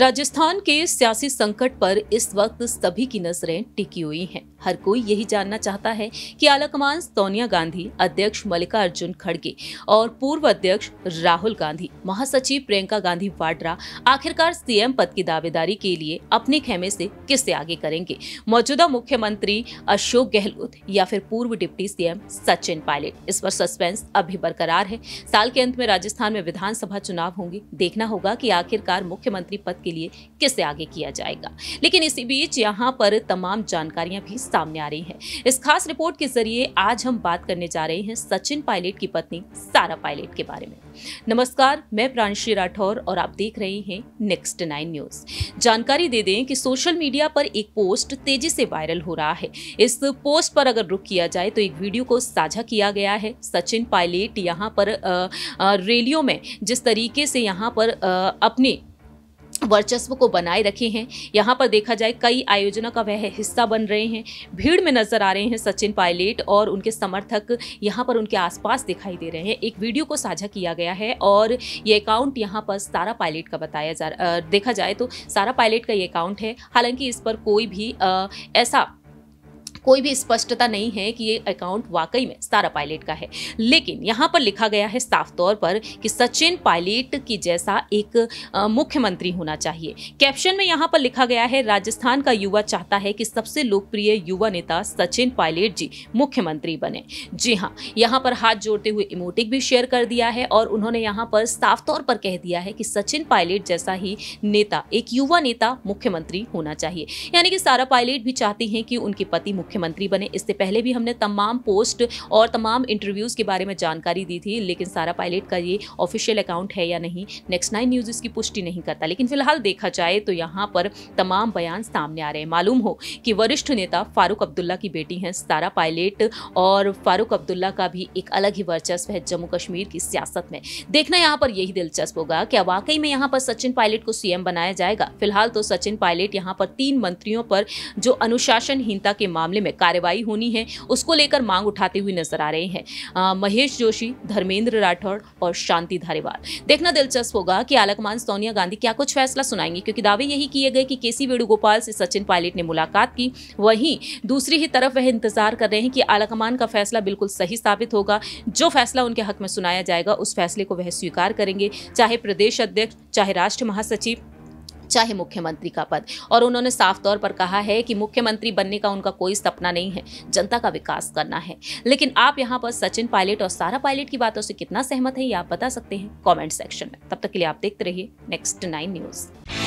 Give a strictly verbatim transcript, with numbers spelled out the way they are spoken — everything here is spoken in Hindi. राजस्थान के सियासी संकट पर इस वक्त सभी की नजरें टिकी हुई हैं। हर कोई यही जानना चाहता है कि आलाकमान सोनिया गांधी, अध्यक्ष मल्लिकार्जुन खड़गे और पूर्व अध्यक्ष राहुल गांधी, महासचिव प्रियंका गांधी वाड्रा आखिरकार सीएम पद की दावेदारी के लिए अपने खेमे से किससे आगे करेंगे, मौजूदा मुख्यमंत्री अशोक गहलोत या फिर पूर्व डिप्टी सीएम सचिन पायलट। इस पर सस्पेंस अभी बरकरार है। साल के अंत में राजस्थान में विधानसभा चुनाव होंगे। देखना होगा कि आखिरकार मुख्यमंत्री पद के लिए किसे आगे किया जाएगा। लेकिन इसी बीच यहां पर तमाम जानकारियां भी सामने आ रही हैं। इस खास रिपोर्ट के जरिए आज हम बात करने जा रहे हैं सचिन पायलट की पत्नी सारा पायलट के बारे में। नमस्कार, मैं प्रांशी राठौर और आप देख रहे हैं नेक्स्ट नाइन न्यूज। जानकारी दे दें कि सोशल मीडिया पर एक पोस्ट तेजी से वायरल हो रहा है। इस पोस्ट पर अगर रुख किया जाए तो एक वीडियो को साझा किया गया है। सचिन पायलट यहाँ पर रैलियों में जिस तरीके से यहाँ पर आ, अपने वर्चस्व को बनाए रखे हैं, यहाँ पर देखा जाए कई आयोजनों का वह हिस्सा बन रहे हैं। भीड़ में नजर आ रहे हैं सचिन पायलट और उनके समर्थक यहाँ पर उनके आसपास दिखाई दे रहे हैं। एक वीडियो को साझा किया गया है और ये अकाउंट यहाँ पर सारा पायलट का बताया जा आ, देखा जाए तो सारा पायलट का ये अकाउंट है। हालांकि इस पर कोई भी आ, ऐसा कोई भी स्पष्टता नहीं है कि ये अकाउंट वाकई में सारा पायलट का है, लेकिन यहाँ पर लिखा गया है साफ तौर पर कि सचिन पायलट की जैसा एक मुख्यमंत्री होना चाहिए। कैप्शन में यहाँ पर लिखा गया है, राजस्थान का युवा चाहता है कि सबसे लोकप्रिय युवा नेता सचिन पायलट जी मुख्यमंत्री बने। जी हाँ, यहाँ पर हाथ जोड़ते हुए इमोटिक भी शेयर कर दिया है और उन्होंने यहाँ पर साफ तौर पर कह दिया है कि सचिन पायलट जैसा ही नेता, एक युवा नेता मुख्यमंत्री होना चाहिए। यानी कि सारा पायलट भी चाहती हैं कि उनके पति मुख्यमंत्री बने। इससे पहले भी हमने तमाम पोस्ट और तमाम इंटरव्यूज के बारे में जानकारी दी थी, लेकिन सारा पायलट का ये ऑफिशियल अकाउंट है या नहीं, नेक्स्ट नाइन न्यूज इसकी पुष्टि नहीं करता। लेकिन फिलहाल देखा जाए तो यहाँ पर तमाम बयान सामने आ रहे हैं। मालूम हो कि वरिष्ठ नेता फारूक अब्दुल्ला की बेटी हैं सारा पायलट और फारूक अब्दुल्ला का भी एक अलग ही वर्चस्व है जम्मू कश्मीर की सियासत में। देखना यहाँ पर यही दिलचस्प होगा, क्या वाकई में यहाँ पर सचिन पायलट को सीएम बनाया जाएगा। फिलहाल तो सचिन पायलट यहाँ पर तीन मंत्रियों पर जो अनुशासनहीनता के मामले में कार्रवाई होनी है, उसको लेकर मांग उठाते हुए नजर आ रहे हैं आ, महेश जोशी, धर्मेंद्र राठौड़ और शांति धारीवाल। देखना दिलचस्प होगा कि आलाकमान सोनिया गांधी क्या कुछ फैसला सुनाएंगी, क्योंकि दावे यही किए गए कि के सी वेणुगोपाल से सचिन पायलट ने मुलाकात की। वहीं दूसरी ही तरफ वह इंतजार कर रहे हैं कि आलाकमान का फैसला बिल्कुल सही साबित होगा। जो फैसला उनके हक में सुनाया जाएगा उस फैसले को वह स्वीकार करेंगे, चाहे प्रदेश अध्यक्ष, चाहे राष्ट्र महासचिव, चाहे मुख्यमंत्री का पद। और उन्होंने साफ तौर पर कहा है कि मुख्यमंत्री बनने का उनका कोई सपना नहीं है, जनता का विकास करना है। लेकिन आप यहाँ पर सचिन पायलट और सारा पायलट की बातों से कितना सहमत है, ये आप बता सकते हैं कमेंट सेक्शन में। तब तक के लिए आप देखते रहिए नेक्स्ट नाइन न्यूज।